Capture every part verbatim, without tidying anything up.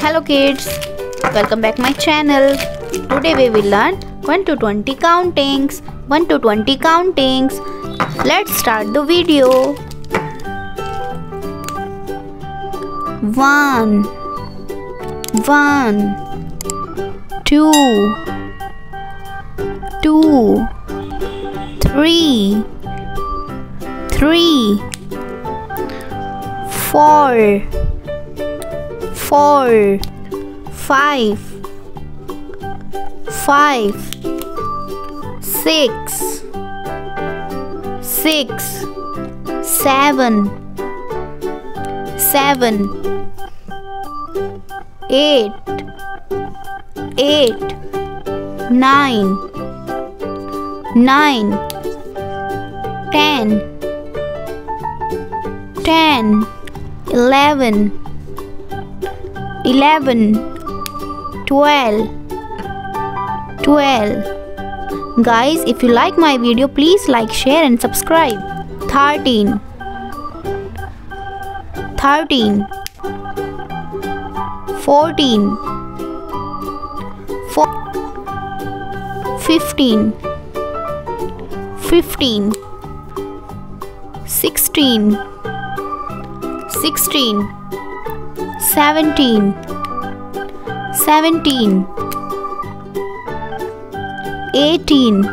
Hello kids, welcome back my channel. Today we will learn one to twenty countings. one to twenty countings. Let's start the video. One, one, two, two, three, three, four. Four, five, five, six, six, seven, seven, eight, eight, nine, nine, ten, ten, eleven. Eleven, twelve, twelve. Guys, if you like my video, please like, share and subscribe. Thirteen, thirteen, fourteen, four, fifteen, fifteen, sixteen, sixteen. Seventeen, seventeen, eighteen,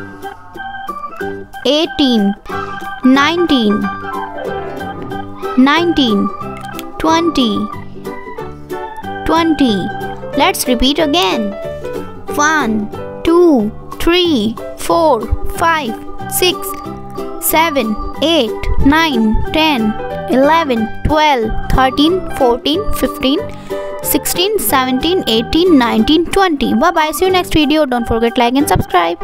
eighteen, nineteen, nineteen, twenty, twenty. Let's repeat again. One, two, three, four, five, six, seven, eight, nine, ten. eleven, twelve, thirteen, fourteen, fifteen, sixteen, seventeen, eighteen, nineteen, twenty. Bye bye. See you next video. Don't forget like and subscribe.